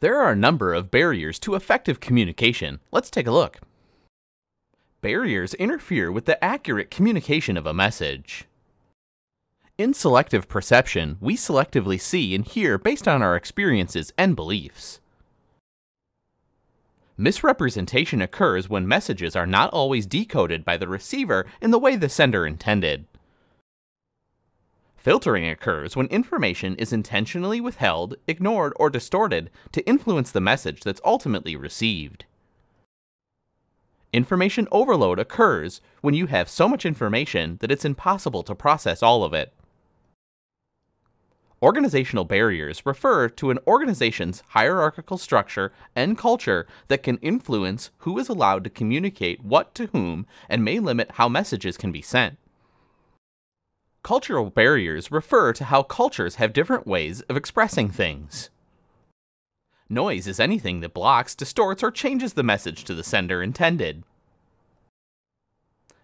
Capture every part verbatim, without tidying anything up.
There are a number of barriers to effective communication. Let's take a look. Barriers interfere with the accurate communication of a message. In selective perception, we selectively see and hear based on our experiences and beliefs. Misrepresentation occurs when messages are not always decoded by the receiver in the way the sender intended. Filtering occurs when information is intentionally withheld, ignored, or distorted to influence the message that's ultimately received. Information overload occurs when you have so much information that it's impossible to process all of it. Organizational barriers refer to an organization's hierarchical structure and culture that can influence who is allowed to communicate what to whom and may limit how messages can be sent. Cultural barriers refer to how cultures have different ways of expressing things. Noise is anything that blocks, distorts, or changes the message to the sender intended.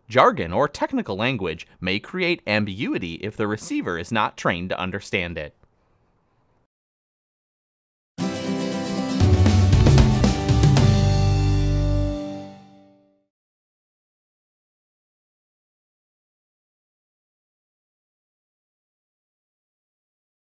Jargon or technical language may create ambiguity if the receiver is not trained to understand it.